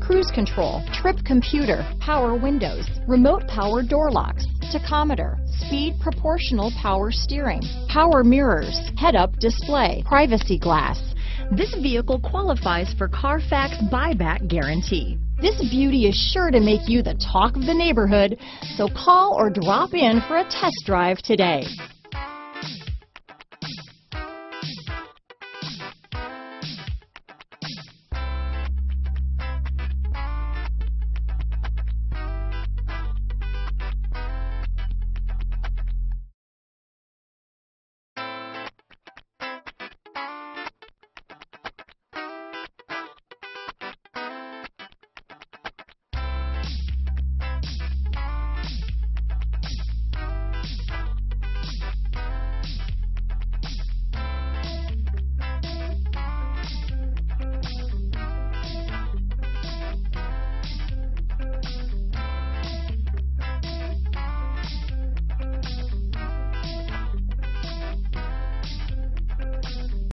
cruise control, trip computer, power windows, remote power door locks, tachometer, speed proportional power steering, power mirrors, head-up display, privacy glass. This vehicle qualifies for Carfax buyback guarantee. This beauty is sure to make you the talk of the neighborhood, so call or drop in for a test drive today.